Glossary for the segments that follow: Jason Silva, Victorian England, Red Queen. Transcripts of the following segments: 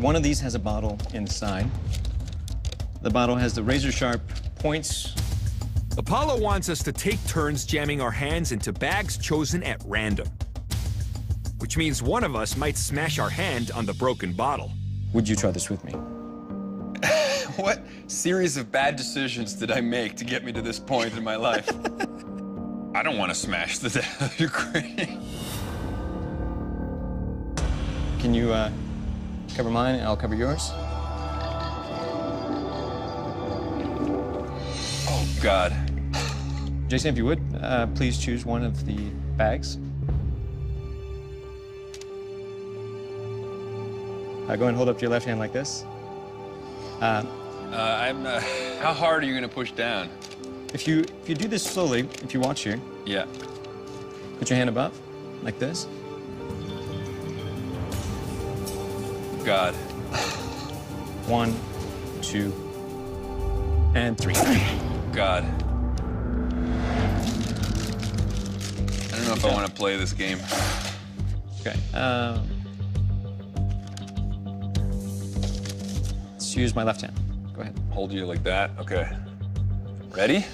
One of these has a bottle inside. The bottle has the razor-sharp points. Apollo wants us to take turns jamming our hands into bags chosen at random, which means one of us might smash our hand on the broken bottle. Would you try this with me? What series of bad decisions did I make to get me to this point in my life? I don't want to smash the death of your crane. Can you cover mine and I'll cover yours? Oh, God. Jason, if you would, please choose one of the bags. Go ahead and hold up to your left hand like this. How hard are you going to push down? If you do this slowly, if you watch here. Yeah. Put your hand above, like this. God. 1, 2, and 3. God. I don't know if I want to play this game. Okay. Let's use my left hand. Go ahead. Hold you like that. Okay. Ready?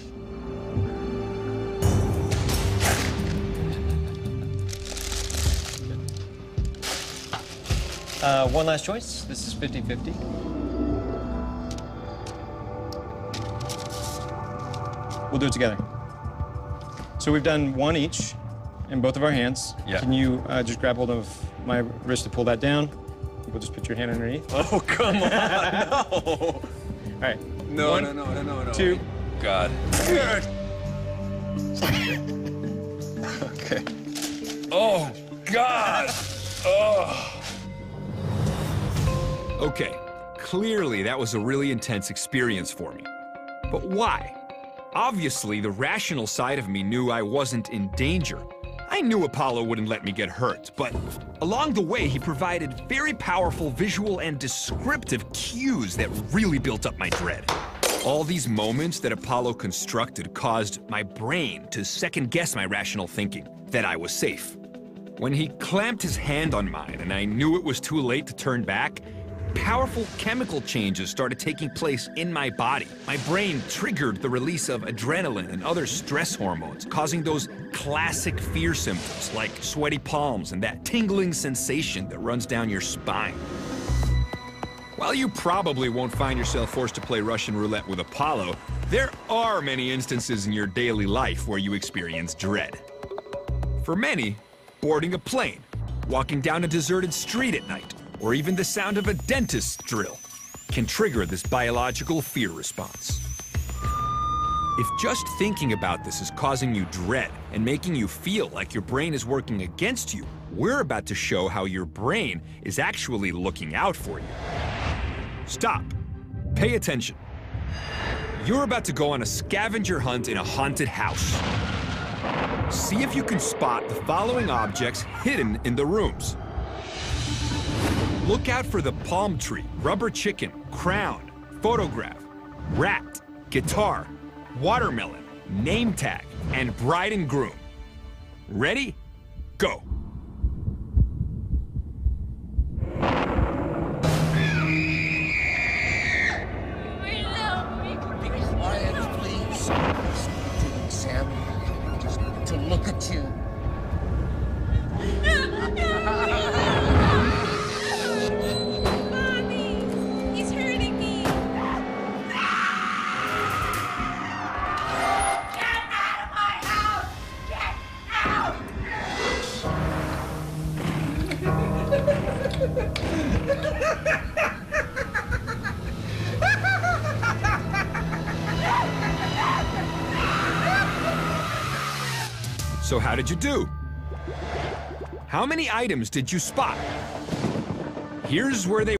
One last choice. This is 50-50. We'll do it together. So we've done one each in both of our hands. Yeah. Can you just grab hold of my wrist to pull that down? We'll just put your hand underneath. Oh, come on. No. All right. No, one, no. 2. God. Okay. Oh, God. Oh. Okay, clearly that was a really intense experience for me. But why? Obviously, the rational side of me knew I wasn't in danger. I knew Apollo wouldn't let me get hurt, but along the way, he provided very powerful visual and descriptive cues that really built up my dread. All these moments that Apollo constructed caused my brain to second-guess my rational thinking, that I was safe. When he clamped his hand on mine and I knew it was too late to turn back, powerful chemical changes started taking place in my body. My brain triggered the release of adrenaline and other stress hormones, causing those classic fear symptoms like sweaty palms and that tingling sensation that runs down your spine. While you probably won't find yourself forced to play Russian roulette with Apollo, there are many instances in your daily life where you experience dread. For many, boarding a plane, walking down a deserted street at night, or even the sound of a dentist's drill can trigger this biological fear response. If just thinking about this is causing you dread and making you feel like your brain is working against you, we're about to show how your brain is actually looking out for you. Stop. Pay attention. You're about to go on a scavenger hunt in a haunted house. See if you can spot the following objects hidden in the rooms. Look out for the palm tree, rubber chicken, crown, photograph, rat, guitar, watermelon, name tag, and bride and groom. Ready? Go. Quiet, please. Sam, just need to look at you. So how did you do? How many items did you spot? Here's where they